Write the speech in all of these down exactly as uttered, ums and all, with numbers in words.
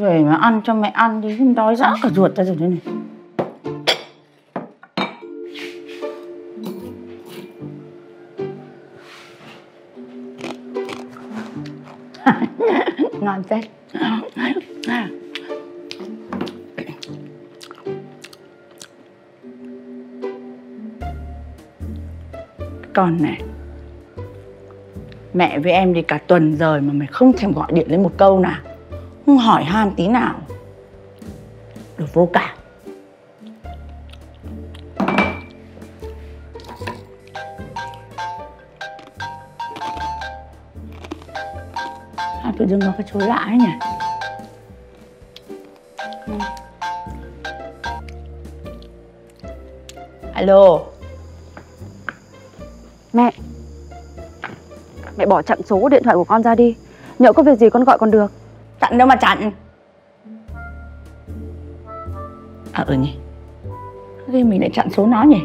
về mà ăn cho mẹ ăn đi, không đói rã cả ruột ra rồi đây này. Ngon phết. Con này, mẹ với em đi cả tuần rồi mà mày không thèm gọi điện lên một câu nào, không hỏi han tí nào, đồ vô cảm. À, tự dưng nó có chối lại nhỉ. Alo. Mẹ, mẹ bỏ chặn số điện thoại của con ra đi. Nhỡ có việc gì con gọi còn được. Chặn đâu mà chặn. À ừ nhỉ, thế mình lại chặn số nó nhỉ.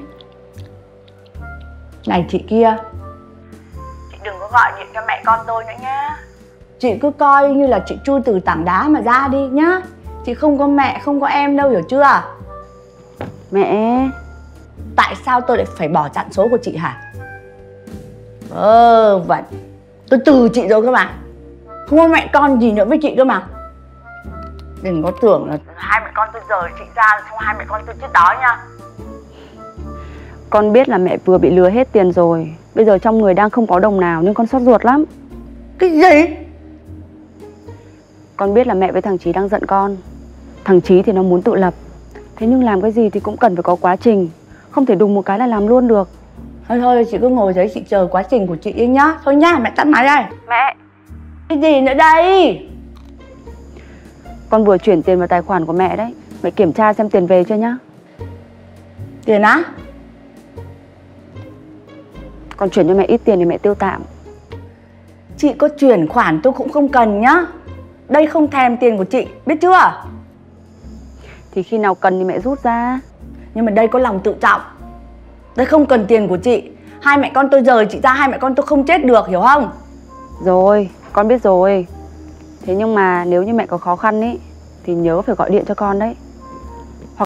Này chị kia, chị đừng có gọi điện cho mẹ con tôi nữa nhá. Chị cứ coi như là chị chui từ tảng đá mà ra đi nhá. Chị không có mẹ, không có em đâu, hiểu chưa? Mẹ, tại sao tôi lại phải bỏ chặn số của chị hả? Ờ, vậy tôi từ chị rồi cơ mà, không có mẹ con gì nữa với chị cơ mà. Đừng có tưởng là hai mẹ con tôi rời chị ra xong hai mẹ con tôi chết đói nha. Con biết là mẹ vừa bị lừa hết tiền rồi, bây giờ trong người đang không có đồng nào, nhưng con sốt ruột lắm. Cái gì? Con biết là mẹ với thằng Trí đang giận con. Thằng Trí thì nó muốn tự lập, thế nhưng làm cái gì thì cũng cần phải có quá trình, không thể đùng một cái là làm luôn được. Thôi thôi chị cứ ngồi đấy chị chờ quá trình của chị đi nhá. Thôi nhá, mẹ tắt máy đây. Mẹ, cái gì nữa đây? Con vừa chuyển tiền vào tài khoản của mẹ đấy. Mẹ kiểm tra xem tiền về chưa nhá. Tiền á? Con chuyển cho mẹ ít tiền để mẹ tiêu tạm. Chị có chuyển khoản tôi cũng không cần nhá. Đây không thèm tiền của chị, biết chưa? Thì khi nào cần thì mẹ rút ra. Nhưng mà đây có lòng tự trọng. Đây không cần tiền của chị. Hai mẹ con tôi rời chị ra, hai mẹ con tôi không chết được, hiểu không? Rồi, con biết rồi. Thế nhưng mà nếu như mẹ có khó khăn ý thì nhớ phải gọi điện cho con đấy.